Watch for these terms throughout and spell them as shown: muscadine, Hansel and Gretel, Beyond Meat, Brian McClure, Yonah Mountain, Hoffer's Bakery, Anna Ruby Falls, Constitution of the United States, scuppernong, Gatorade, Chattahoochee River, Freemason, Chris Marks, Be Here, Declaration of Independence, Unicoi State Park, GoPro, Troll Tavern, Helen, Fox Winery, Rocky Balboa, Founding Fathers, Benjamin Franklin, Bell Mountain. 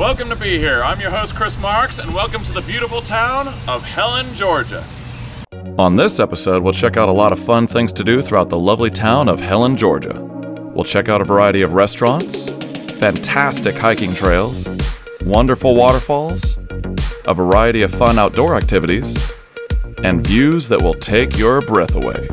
Welcome to Be Here. I'm your host, Chris Marks, and welcome to the beautiful town of Helen, Georgia. On this episode, we'll check out a lot of fun things to do throughout the lovely town of Helen, Georgia. We'll check out a variety of restaurants, fantastic hiking trails, wonderful waterfalls, a variety of fun outdoor activities, and views that will take your breath away.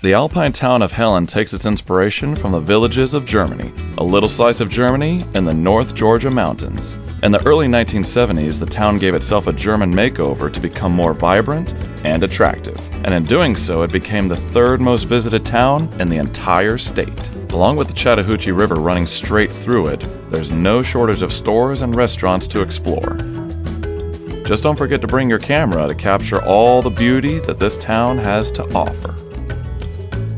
The Alpine town of Helen takes its inspiration from the villages of Germany, a little slice of Germany in the North Georgia mountains. In the early 1970s, the town gave itself a German makeover to become more vibrant and attractive, and in doing so, it became the third most visited town in the entire state. Along with the Chattahoochee River running straight through it, there's no shortage of stores and restaurants to explore. Just don't forget to bring your camera to capture all the beauty that this town has to offer.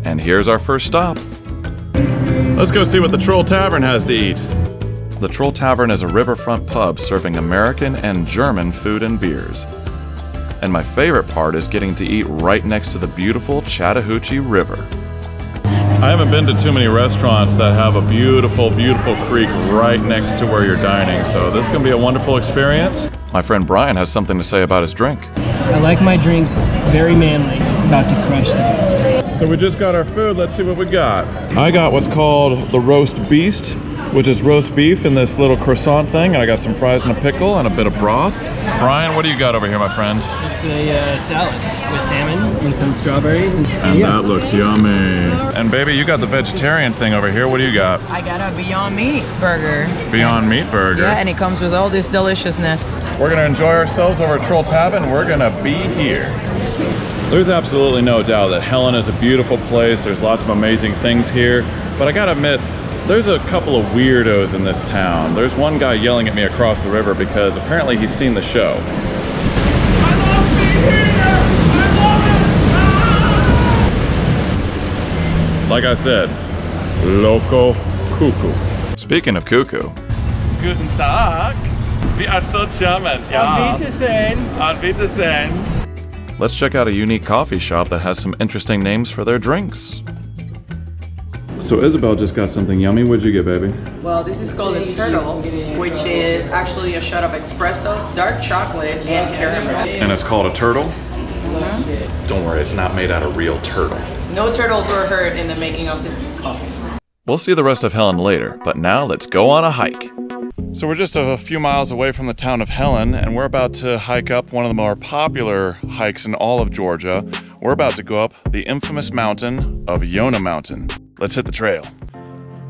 And here's our first stop. Let's go see what the Troll Tavern has to eat. The Troll Tavern is a riverfront pub serving American and German food and beers. And my favorite part is getting to eat right next to the beautiful Chattahoochee River. I haven't been to too many restaurants that have a beautiful, beautiful creek right next to where you're dining, so this is going to be a wonderful experience. My friend Brian has something to say about his drink. I like my drinks very manly. About to crush this. So we just got our food, let's see what we got. I got what's called the roast beast, which is roast beef in this little croissant thing, and I got some fries and a pickle and a bit of broth. Brian, what do you got over here, my friend? It's a salad with salmon and some strawberries. And that looks yummy. And baby, you got the vegetarian thing over here. What do you got? I got a Beyond Meat burger. Beyond Meat burger? Yeah, and it comes with all this deliciousness. We're gonna enjoy ourselves over at Troll Tavern. We're gonna be here. There's absolutely no doubt that Helen is a beautiful place. There's lots of amazing things here, but I gotta admit, there's a couple of weirdos in this town. There's one guy yelling at me across the river because apparently he's seen the show. I love being here! I love it! Ah! Like I said, loco cuckoo. Speaking of cuckoo. Guten Tag. We are so German, ja. Auf Wiedersehen. Auf Wiedersehen. Let's check out a unique coffee shop that has some interesting names for their drinks. So Isabel just got something yummy. What'd you get, baby? Well, this is called a turtle, which is actually a shot of espresso, dark chocolate, and caramel. And it's called a turtle? Mm-hmm. Don't worry, it's not made out of real turtle. No turtles were hurt in the making of this coffee. We'll see the rest of Helen later, but now let's go on a hike. So we're just a few miles away from the town of Helen, and we're about to hike up one of the more popular hikes in all of Georgia. We're about to go up the infamous mountain of Yonah Mountain. Let's hit the trail.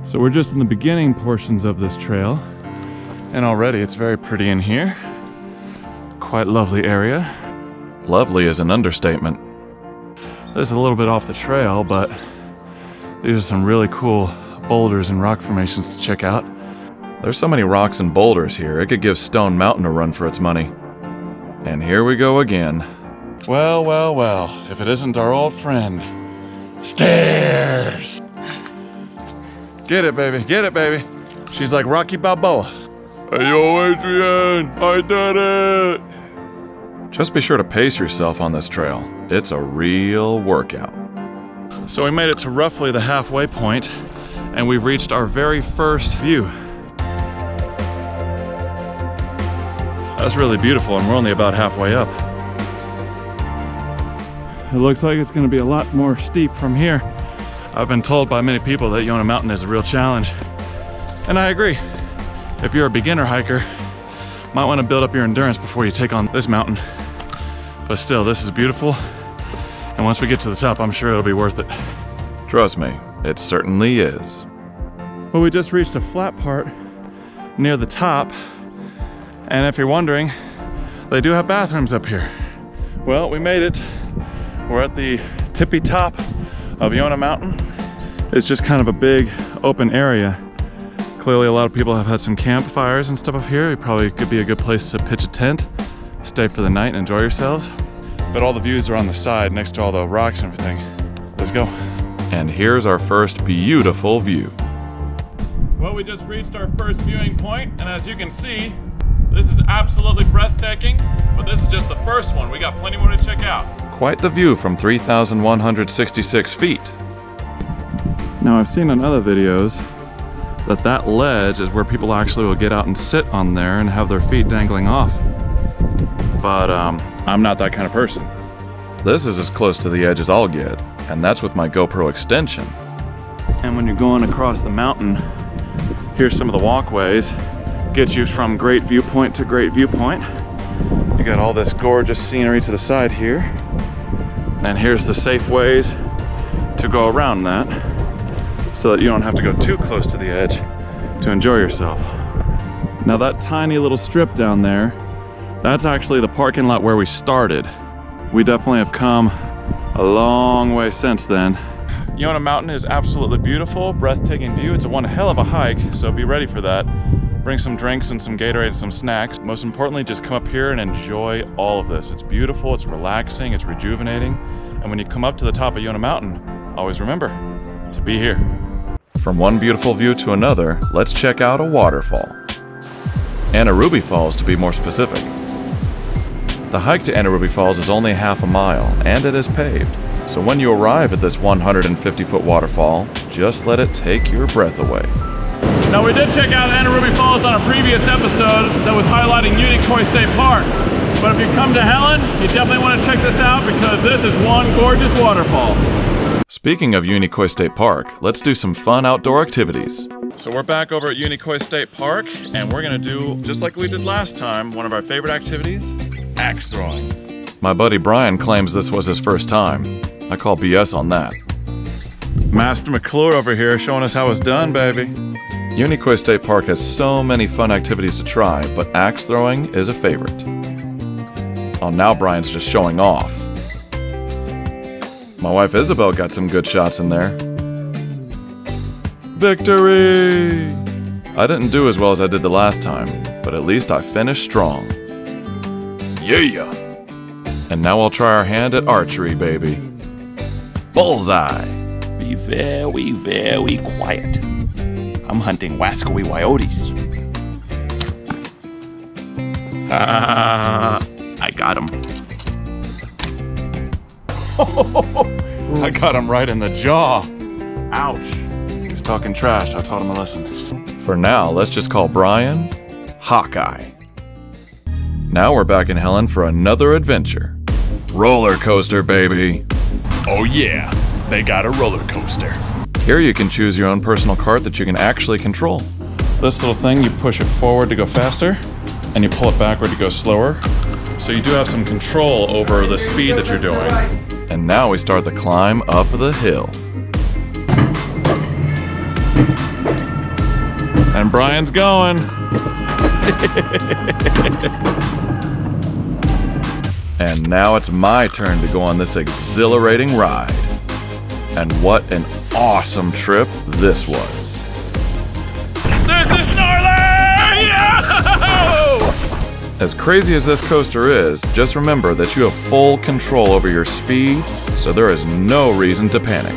So we're just in the beginning portions of this trail, and already it's very pretty in here. Quite lovely area. Lovely is an understatement. This is a little bit off the trail, but these are some really cool boulders and rock formations to check out. There's so many rocks and boulders here, it could give Stone Mountain a run for its money. And here we go again. Well, well, well, if it isn't our old friend, stairs! Get it, baby, get it, baby. She's like Rocky Balboa. Hey, yo, Adrian, I did it! Just be sure to pace yourself on this trail. It's a real workout. So we made it to roughly the halfway point, and we've reached our very first view. That's really beautiful, and we're only about halfway up. It looks like it's gonna be a lot more steep from here. I've been told by many people that Yonah Mountain is a real challenge, and I agree. If you're a beginner hiker, you might wanna build up your endurance before you take on this mountain. But still, this is beautiful, and once we get to the top, I'm sure it'll be worth it. Trust me, it certainly is. Well, we just reached a flat part near the top. And if you're wondering, they do have bathrooms up here. Well, we made it. We're at the tippy top of Yonah Mountain. It's just kind of a big open area. Clearly a lot of people have had some campfires and stuff up here. It probably could be a good place to pitch a tent, stay for the night and enjoy yourselves. But all the views are on the side next to all the rocks and everything. Let's go. And here's our first beautiful view. Well, we just reached our first viewing point, and as you can see, this is absolutely breathtaking. breathtaking, but this is just the first one. We got plenty more to check out. Quite the view from 3,166 feet. Now I've seen in other videos that ledge is where people actually will get out and sit on there and have their feet dangling off. But I'm not that kind of person. This is as close to the edge as I'll get, and that's with my GoPro extension. And when you're going across the mountain, here's some of the walkways. Get you from great viewpoint to great viewpoint. You got all this gorgeous scenery to the side here. And here's the safe ways to go around that so that you don't have to go too close to the edge to enjoy yourself. Now that tiny little strip down there, that's actually the parking lot where we started. We definitely have come a long way since then. Yonah Mountain is absolutely beautiful, breathtaking view. It's one hell of a hike, so be ready for that. Bring some drinks and some Gatorade and some snacks. Most importantly, just come up here and enjoy all of this. It's beautiful, it's relaxing, it's rejuvenating. And when you come up to the top of Yonah Mountain, always remember to be here. From one beautiful view to another, let's check out a waterfall. Anna Ruby Falls, to be more specific. The hike to Anna Ruby Falls is only half a mile, and it is paved. So when you arrive at this 150-foot waterfall, just let it take your breath away. Now we did check out Anna Ruby Falls on a previous episode that was highlighting Unicoi State Park. But if you come to Helen, you definitely want to check this out because this is one gorgeous waterfall. Speaking of Unicoi State Park, let's do some fun outdoor activities. So we're back over at Unicoi State Park and we're gonna do, just like we did last time, one of our favorite activities, axe throwing. My buddy Brian claims this was his first time. I call BS on that. Master McClure over here showing us how it's done, baby. Unicoi State Park has so many fun activities to try, but axe throwing is a favorite. Oh, now Brian's just showing off. My wife Isabel got some good shots in there. Victory! I didn't do as well as I did the last time, but at least I finished strong. Yeah! And now I'll try our hand at archery, baby. Bullseye! Be very, very quiet. I'm hunting wascoey wyotes. I got him. I got him right in the jaw. Ouch. He's talking trash. I taught him a lesson. For now, let's just call Brian Hawkeye. Now we're back in Helen for another adventure. Roller coaster, baby. Oh yeah, they got a roller coaster. Here you can choose your own personal cart that you can actually control. This little thing, you push it forward to go faster, and you pull it backward to go slower. So you do have some control over the speed that you're doing. And now we start the climb up the hill. And Brian's going. And now it's my turn to go on this exhilarating ride. And what an awesome trip this was. This is gnarly! Yo! As crazy as this coaster is, just remember that you have full control over your speed, so there is no reason to panic.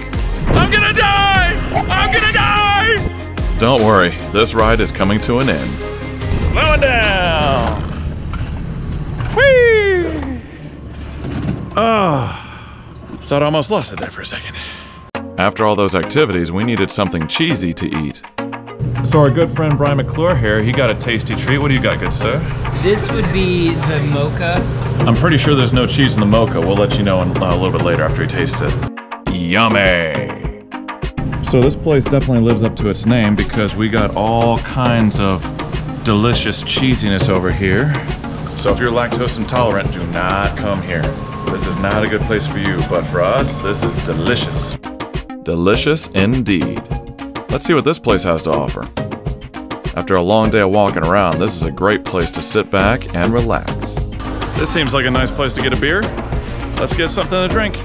I'm gonna die! I'm gonna die! Don't worry, this ride is coming to an end. Slowing down! Whee! Oh, thought I almost lost it there for a second. After all those activities, we needed something cheesy to eat. So our good friend Brian McClure here, he got a tasty treat. What do you got, good sir? This would be the mocha. I'm pretty sure there's no cheese in the mocha. We'll let you know a little bit later after he tastes it. Yummy! So this place definitely lives up to its name because we got all kinds of delicious cheesiness over here. So if you're lactose intolerant, do not come here. This is not a good place for you, but for us, this is delicious. Delicious indeed. Let's see what this place has to offer. After a long day of walking around, this is a great place to sit back and relax. This seems like a nice place to get a beer. Let's get something to drink.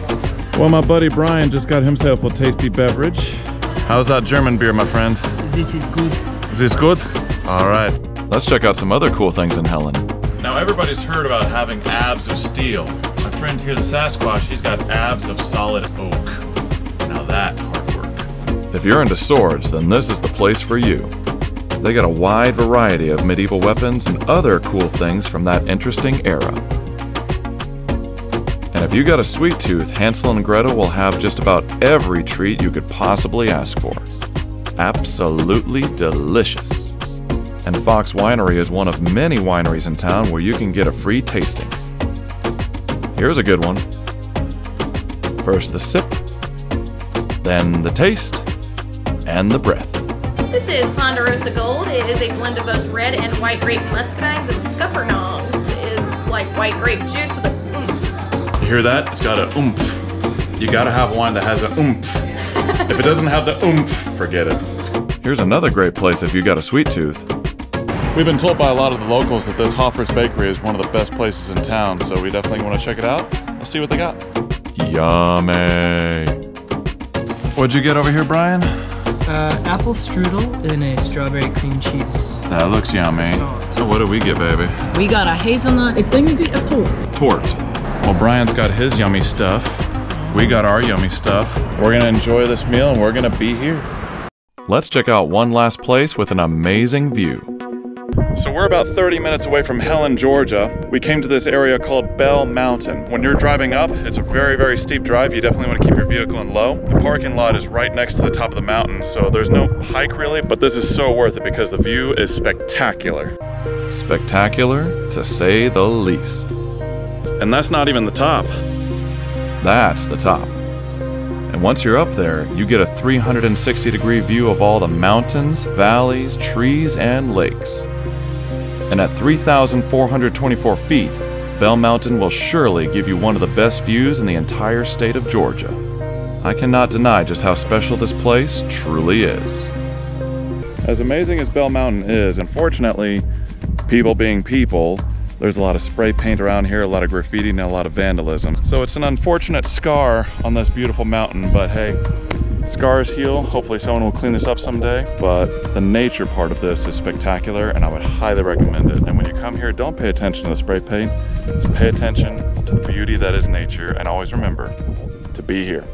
Well, my buddy Brian just got himself a tasty beverage. How's that German beer, my friend? This is good. This is good? All right. Let's check out some other cool things in Helen. Now, everybody's heard about having abs of steel. My friend here, the Sasquatch, he's got abs of solid oak. Now that's hard work. If you're into swords, then this is the place for you. They got a wide variety of medieval weapons and other cool things from that interesting era. And if you got a sweet tooth, Hansel and Gretel will have just about every treat you could possibly ask for. Absolutely delicious. And Fox Winery is one of many wineries in town where you can get a free tasting. Here's a good one. First the sip, then the taste, and the breath. This is Ponderosa Gold. It is a blend of both red and white grape muscadines and scuppernongs. It is like white grape juice with a oomph. You hear that? It's got a oomph. You gotta have wine that has a oomph. If it doesn't have the oomph, forget it. Here's another great place if you got a sweet tooth. We've been told by a lot of the locals that this Hoffer's Bakery is one of the best places in town, so we definitely want to check it out. Let's see what they got. Yummy. What'd you get over here, Brian? Apple strudel and a strawberry cream cheese. That looks yummy. So what do we get, baby? We got a hazelnut. I think we get a tort. Tort. Well, Brian's got his yummy stuff. We got our yummy stuff. We're gonna enjoy this meal and we're gonna be here. Let's check out one last place with an amazing view. So we're about 30 minutes away from Helen, Georgia. We came to this area called Bell Mountain. When you're driving up, it's a very, very steep drive. You definitely want to keep your vehicle in low. The parking lot is right next to the top of the mountain, so there's no hike really, but this is so worth it because the view is spectacular. Spectacular, to say the least. And that's not even the top. That's the top. And once you're up there, you get a 360-degree view of all the mountains, valleys, trees, and lakes. And at 3,424 feet, Bell Mountain will surely give you one of the best views in the entire state of Georgia. I cannot deny just how special this place truly is. As amazing as Bell Mountain is, unfortunately, people being people, there's a lot of spray paint around here, a lot of graffiti, and a lot of vandalism. So it's an unfortunate scar on this beautiful mountain, but hey, scars heal. Hopefully someone will clean this up someday, but the nature part of this is spectacular and I would highly recommend it. And when you come here, don't pay attention to the spray paint, just pay attention to the beauty that is nature, and always remember to be here.